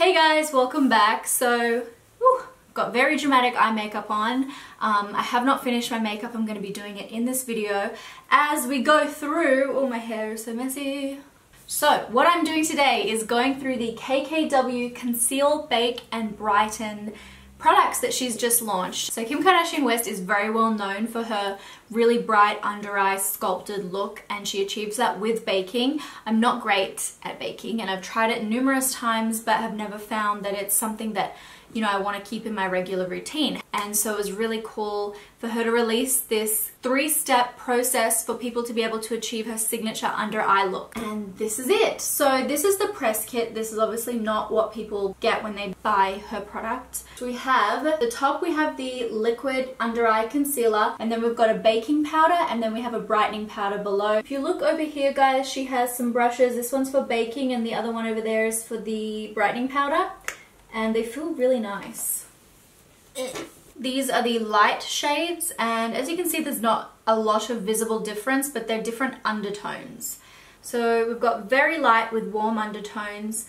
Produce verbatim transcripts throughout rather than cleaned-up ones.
Hey guys, welcome back. So whew, got very dramatic eye makeup on. um, I have not finished my makeup. I'm going to be doing it in this video as we go through. Oh, my hair is so messy. So what I'm doing today is going through the K K W Conceal, Bake and Brighten products that she's just launched. So Kim Kardashian West is very well known for her really bright under eye sculpted look, and she achieves that with baking. I'm not great at baking and I've tried it numerous times but have never found that it's something that, you know, I want to keep in my regular routine. And so it was really cool for her to release this three-step process for people to be able to achieve her signature under eye look. And this is it. So this is the press kit. This is obviously not what people get when they buy her product. So we have, at the top we have the liquid under eye concealer, and then we've got a baking powder, and then we have a brightening powder below. If you look over here guys, she has some brushes. This one's for baking and the other one over there is for the brightening powder. And they feel really nice. These are the light shades, and as you can see there's not a lot of visible difference, but they're different undertones. So we've got very light with warm undertones,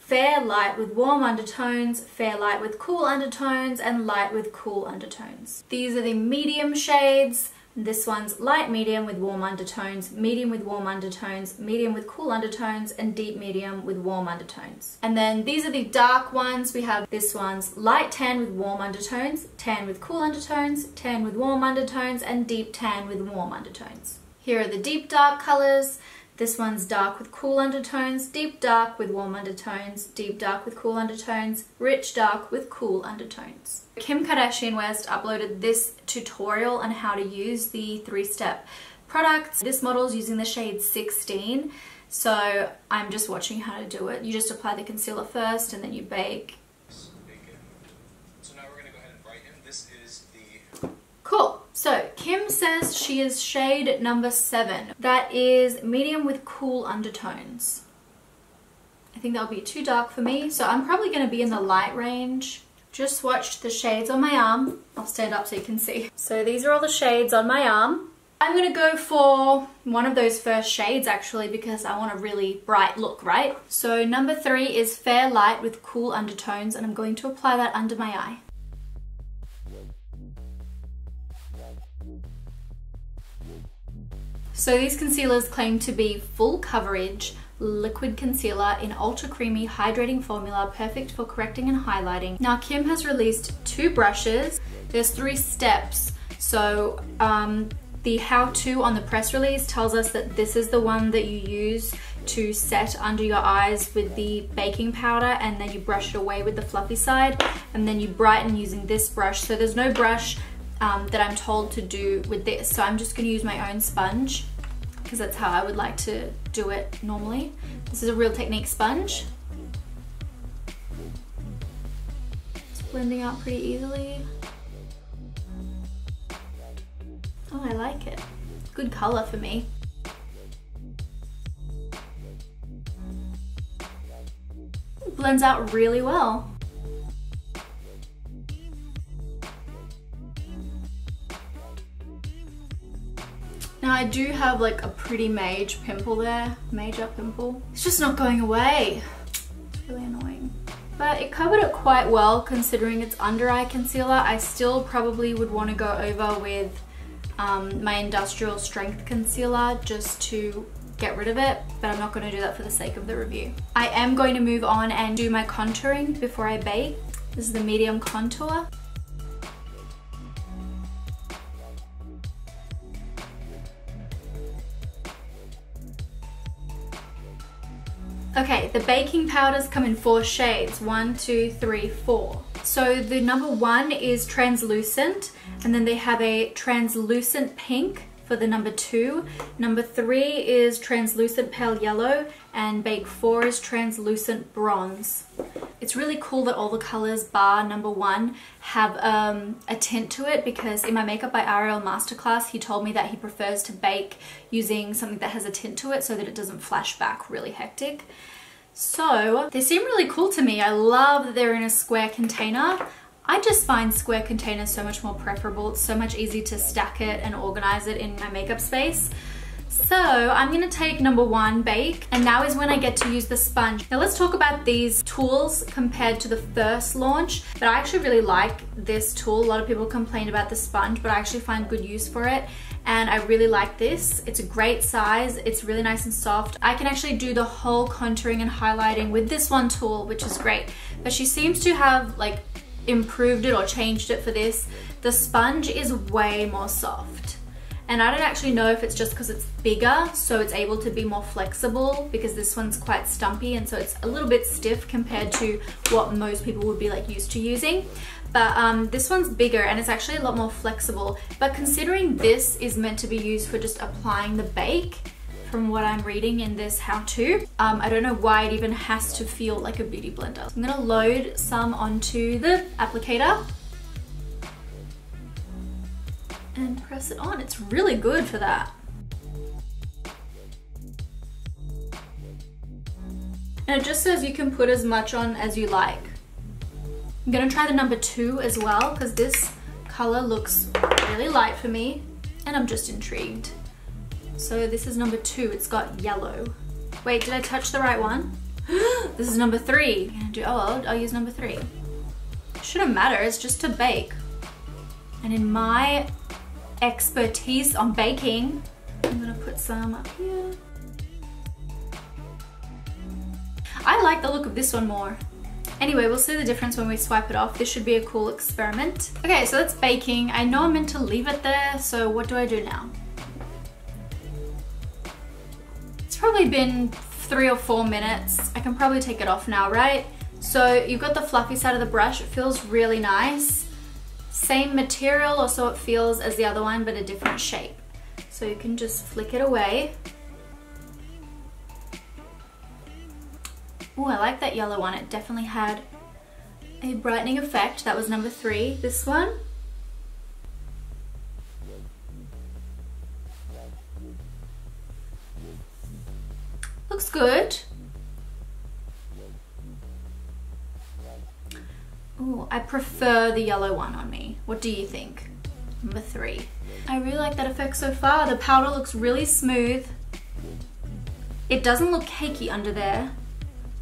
fair light with warm undertones, fair light with cool undertones, and light with cool undertones. These are the medium shades. This one's light medium with warm undertones, medium with warm undertones, medium with cool undertones, and deep medium with warm undertones. And then these are the dark ones. We have this one's light tan with warm undertones, tan with cool undertones, tan with warm undertones, and deep tan with warm undertones. Here are the deep dark colors. This one's dark with cool undertones, deep dark with warm undertones, deep dark with cool undertones, rich dark with cool undertones. Kim Kardashian West uploaded this tutorial on how to use the three-step products. This model's using the shade sixteen, so I'm just watching how to do it. You just apply the concealer first and then you bake. So now we're going to go ahead and brighten. This is the... Cool. So Kim says she is shade number seven. That is medium with cool undertones. I think that'll be too dark for me, so I'm probably going to be in the light range. Just swatched the shades on my arm. I'll stand up so you can see. So these are all the shades on my arm. I'm going to go for one of those first shades actually because I want a really bright look, right? So number three is fair light with cool undertones, and I'm going to apply that under my eye. So these concealers claim to be full coverage liquid concealer in ultra creamy hydrating formula, perfect for correcting and highlighting. Now Kim has released two brushes. There's three steps. So um, the how-to on the press release tells us that this is the one that you use to set under your eyes with the baking powder, and then you brush it away with the fluffy side, and then you brighten using this brush. So there's no brush Um, that I'm told to do with this, so I'm just going to use my own sponge because that's how I would like to do it normally. This is a Real Techniques sponge. It's blending out pretty easily. Oh, I like it. Good color for me. It blends out really well. Now I do have like a pretty mage pimple there, major pimple. It's just not going away. It's really annoying. But it covered it quite well considering it's under eye concealer. I still probably would want to go over with um, my industrial strength concealer just to get rid of it, but I'm not going to do that for the sake of the review. I am going to move on and do my contouring before I bake. This is the medium contour. Okay, the baking powders come in four shades, one, two, three, four. So the number one is translucent, and then they have a translucent pink for the number two. Number three is translucent pale yellow, and bake four is translucent bronze. It's really cool that all the colors bar number one have um, a tint to it, because in my Makeup by Ariel masterclass he told me that he prefers to bake using something that has a tint to it so that it doesn't flash back really hectic. So they seem really cool to me. I love that they're in a square container. I just find square containers so much more preferable. It's so much easier to stack it and organize it in my makeup space. So I'm gonna take number one, bake, and now is when I get to use the sponge. Now let's talk about these tools compared to the first launch, but I actually really like this tool. A lot of people complain about the sponge, but I actually find good use for it. And I really like this. It's a great size, it's really nice and soft. I can actually do the whole contouring and highlighting with this one tool, which is great. But she seems to have like improved it or changed it for this. The sponge is way more soft. And I don't actually know if it's just because it's bigger, so it's able to be more flexible, because this one's quite stumpy and so it's a little bit stiff compared to what most people would be like used to using. But um, this one's bigger and it's actually a lot more flexible. But considering this is meant to be used for just applying the bake, from what I'm reading in this how-to, um, I don't know why it even has to feel like a beauty blender. I'm gonna load some onto the applicator and press it on. It's really good for that. And it just says you can put as much on as you like. I'm gonna try the number two as well, because this color looks really light for me and I'm just intrigued. So this is number two, it's got yellow. Wait, did I touch the right one? This is number three. I'm gonna do, oh, I'll, I'll use number three. Shouldn't matter, it's just to bake. And in my expertise on baking, I'm gonna put some up here. I like the look of this one more. Anyway, we'll see the difference when we swipe it off. This should be a cool experiment. Okay, so that's baking. I know I'm meant to leave it there, so what do I do now? It's probably been three or four minutes. I can probably take it off now, right? So you've got the fluffy side of the brush. It feels really nice. Same material, or so it feels, as the other one, but a different shape. So you can just flick it away. Ooh, I like that yellow one. It definitely had a brightening effect. That was number three. This one. Looks good. Ooh, I prefer the yellow one on me. What do you think? Number three. I really like that effect so far. The powder looks really smooth. It doesn't look cakey under there.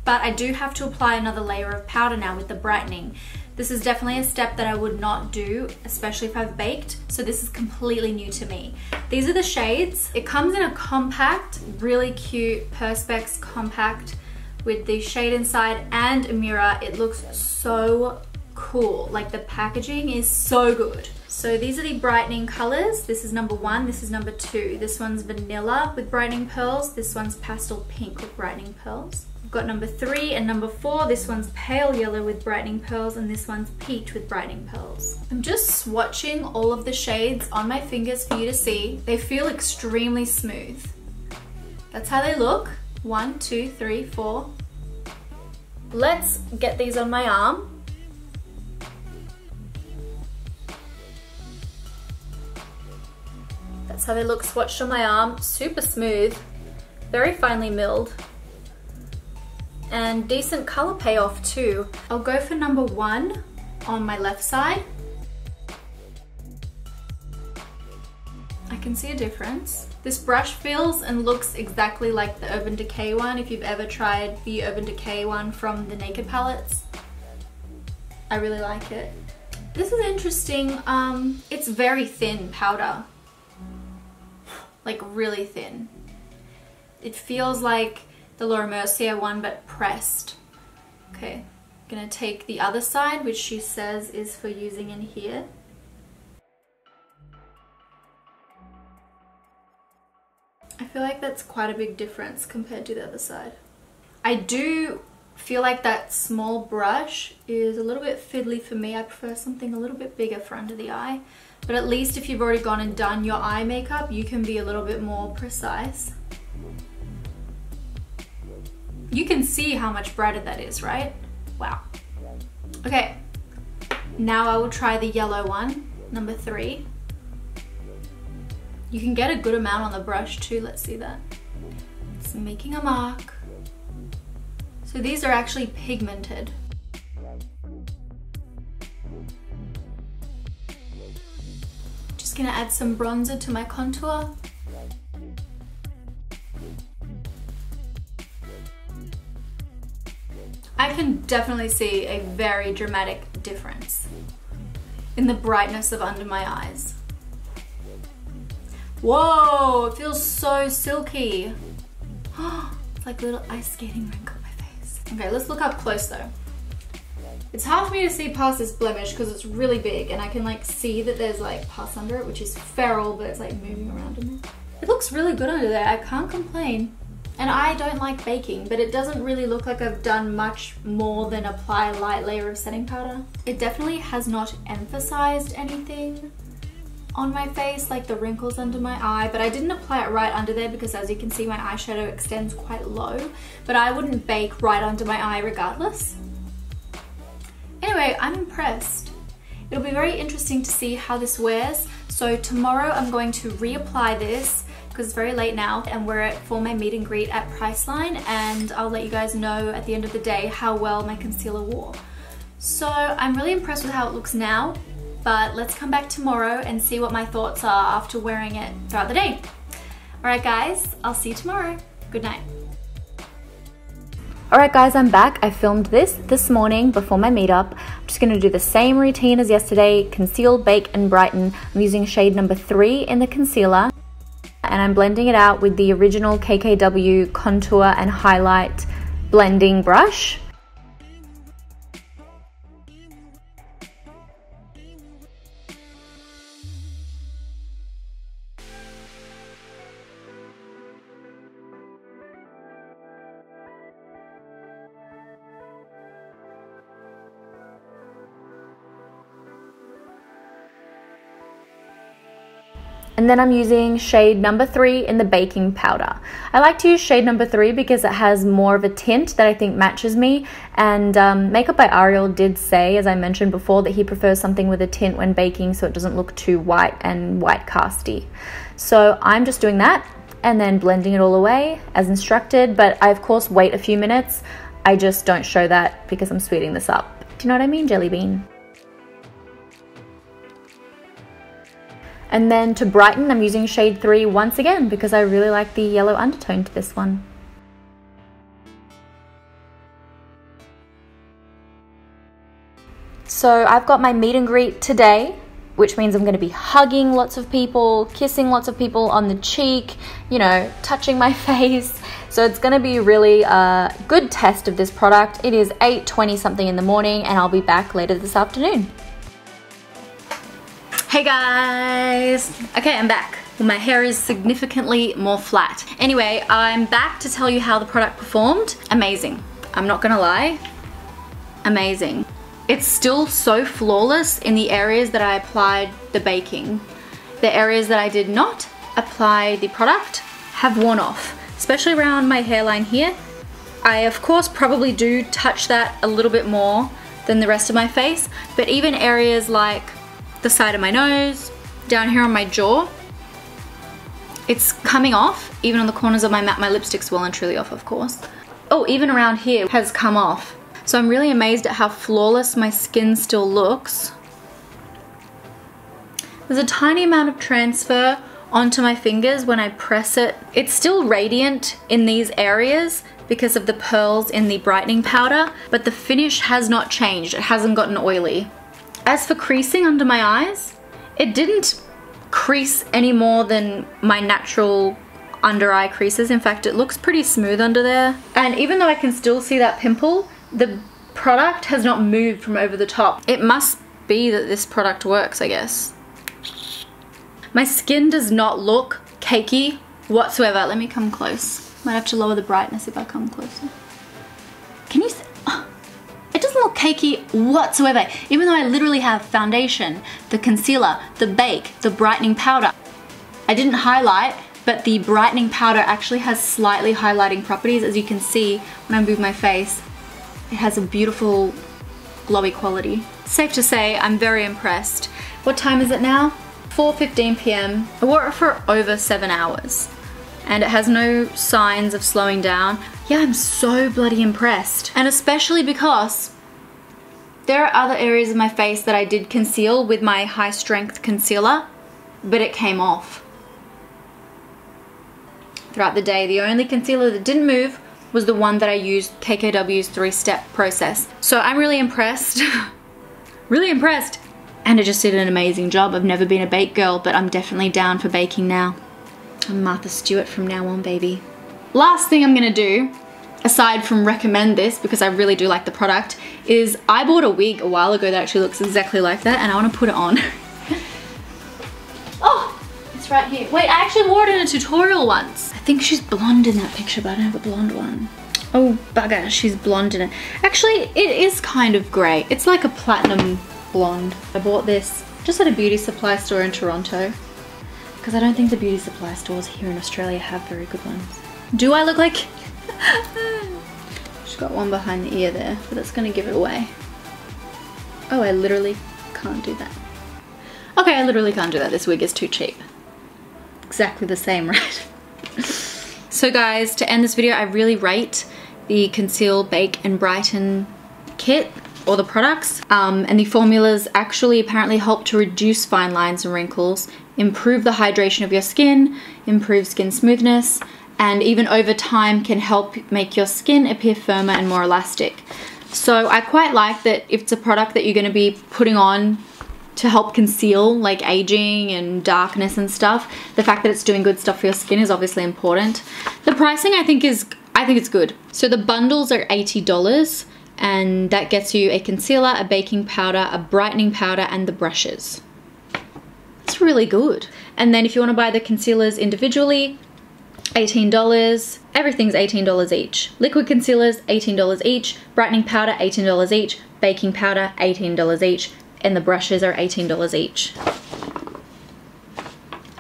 But I do have to apply another layer of powder now with the brightening. This is definitely a step that I would not do, especially if I've baked, so this is completely new to me. These are the shades. It comes in a compact, really cute Perspex compact with the shade inside and a mirror. It looks so cool, like the packaging is so good. So these are the brightening colors. This is number one, this is number two. This one's vanilla with brightening pearls, this one's pastel pink with brightening pearls. Got number three and number four. This one's pale yellow with brightening pearls and this one's peach with brightening pearls. I'm just swatching all of the shades on my fingers for you to see. They feel extremely smooth. That's how they look. One, two, three, four. Let's get these on my arm. That's how they look swatched on my arm. Super smooth, very finely milled. And decent color payoff too. I'll go for number one on my left side. I can see a difference. This brush feels and looks exactly like the Urban Decay one, if you've ever tried the Urban Decay one from the Naked palettes. I really like it. This is interesting. Um, it's very thin powder. Like really thin. It feels like the Laura Mercier one, but pressed. Okay, I'm gonna take the other side, which she says is for using in here. I feel like that's quite a big difference compared to the other side. I do feel like that small brush is a little bit fiddly for me. I prefer something a little bit bigger for under the eye, but at least if you've already gone and done your eye makeup, you can be a little bit more precise. You can see how much brighter that is, right? Wow. Okay, now I will try the yellow one, number three. You can get a good amount on the brush too, let's see that. It's making a mark. So these are actually pigmented. Just gonna add some bronzer to my contour. I can definitely see a very dramatic difference in the brightness of under my eyes. Whoa, it feels so silky. It's like a little ice skating rink on my face. Okay, let's look up close though. It's hard for me to see past this blemish because it's really big and I can like see that there's like pus under it, which is feral, but it's like moving around in there. It looks really good under there, I can't complain. And I don't like baking, but it doesn't really look like I've done much more than apply a light layer of setting powder. It definitely has not emphasized anything on my face, like the wrinkles under my eye, but I didn't apply it right under there because as you can see, my eyeshadow extends quite low, but I wouldn't bake right under my eye regardless. Anyway, I'm impressed. It'll be very interesting to see how this wears. So tomorrow I'm going to reapply this because it's very late now and we're at for my meet and greet at Priceline, and I'll let you guys know at the end of the day how well my concealer wore. So I'm really impressed with how it looks now, but let's come back tomorrow and see what my thoughts are after wearing it throughout the day. Alright guys, I'll see you tomorrow. Good night. Alright guys, I'm back. I filmed this this morning before my meetup. I'm just going to do the same routine as yesterday, conceal, bake and brighten. I'm using shade number three in the concealer and I'm blending it out with the original K K W contour and highlight blending brush. And then I'm using shade number three in the baking powder. I like to use shade number three because it has more of a tint that I think matches me. And um, Makeup by Ariel did say, as I mentioned before, that he prefers something with a tint when baking so it doesn't look too white and white casty. So I'm just doing that and then blending it all away as instructed. But I, of course, wait a few minutes. I just don't show that because I'm speeding this up. Do you know what I mean, Jelly Bean? And then to brighten, I'm using shade three once again because I really like the yellow undertone to this one. So I've got my meet and greet today, which means I'm going to be hugging lots of people, kissing lots of people on the cheek, you know, touching my face. So it's going to be really a good test of this product. It is eight twenty something in the morning and I'll be back later this afternoon. Hey guys! Okay, I'm back. Well, my hair is significantly more flat. Anyway, I'm back to tell you how the product performed. Amazing. I'm not gonna lie. Amazing. It's still so flawless in the areas that I applied the baking. The areas that I did not apply the product have worn off, especially around my hairline here. I, of course, probably do touch that a little bit more than the rest of my face, but even areas like the side of my nose, down here on my jaw, it's coming off, even on the corners of my mouth. My lipstick's well and truly off, of course. Oh, even around here has come off. So I'm really amazed at how flawless my skin still looks. There's a tiny amount of transfer onto my fingers when I press it. It's still radiant in these areas because of the pearls in the brightening powder, but the finish has not changed. It hasn't gotten oily. As for creasing under my eyes, it didn't crease any more than my natural under eye creases. In fact, it looks pretty smooth under there. And even though I can still see that pimple, the product has not moved from over the top. It must be that this product works, I guess. My skin does not look cakey whatsoever. Let me come close. Might have to lower the brightness if I come closer. Can you see? Look cakey whatsoever, even though I literally have foundation, the concealer, the bake, the brightening powder. I didn't highlight, but the brightening powder actually has slightly highlighting properties. As you can see, when I move my face, it has a beautiful glowy quality. Safe to say, I'm very impressed. What time is it now? four fifteen p m I wore it for over seven hours and it has no signs of slowing down. Yeah, I'm so bloody impressed. And especially because there are other areas of my face that I did conceal with my high strength concealer, but it came off. Throughout the day, the only concealer that didn't move was the one that I used K K W's three-step process. So I'm really impressed, really impressed. And I just did an amazing job. I've never been a bake girl, but I'm definitely down for baking now. I'm Martha Stewart from now on, baby. Last thing I'm gonna do, aside from recommend this, because I really do like the product, is I bought a wig a while ago that actually looks exactly like that, and I wanna put it on. Oh, it's right here. Wait, I actually wore it in a tutorial once. I think she's blonde in that picture, but I don't have a blonde one. Oh, bugger, she's blonde in it. Actually, it is kind of gray. It's like a platinum blonde. I bought this just at a beauty supply store in Toronto, because I don't think the beauty supply stores here in Australia have very good ones. Do I look like... She's got one behind the ear there, but that's gonna give it away. Oh, I literally can't do that. Okay, I literally can't do that. This wig is too cheap. Exactly the same, right? So guys, to end this video, I really rate the Conceal, Bake and Brighten kit, or the products, um, and the formulas actually apparently help to reduce fine lines and wrinkles, improve the hydration of your skin, improve skin smoothness, and even over time can help make your skin appear firmer and more elastic. So I quite like that if it's a product that you're going to be putting on to help conceal like aging and darkness and stuff, the fact that it's doing good stuff for your skin is obviously important. The pricing I think is, I think it's good. So the bundles are eighty dollars. And that gets you a concealer, a baking powder, a brightening powder, and the brushes. It's really good. And then if you want to buy the concealers individually, eighteen dollars. Everything's eighteen dollars each. Liquid concealers, eighteen dollars each. Brightening powder, eighteen dollars each. Baking powder, eighteen dollars each. And the brushes are eighteen dollars each.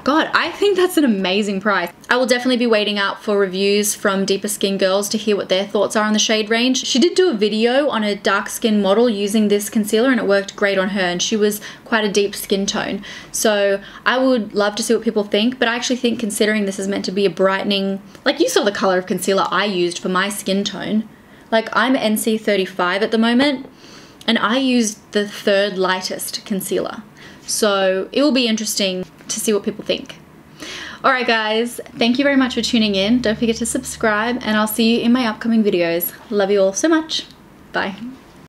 God, I think that's an amazing price. I will definitely be waiting out for reviews from Deeper Skin Girls to hear what their thoughts are on the shade range. She did do a video on a dark skin model using this concealer and it worked great on her, and she was quite a deep skin tone. So I would love to see what people think, but I actually think, considering this is meant to be a brightening, like you saw the color of concealer I used for my skin tone. Like I'm N C thirty-five at the moment and I used the third lightest concealer. So it will be interesting to see what people think. Alright guys, thank you very much for tuning in. Don't forget to subscribe and I'll see you in my upcoming videos. Love you all so much. Bye.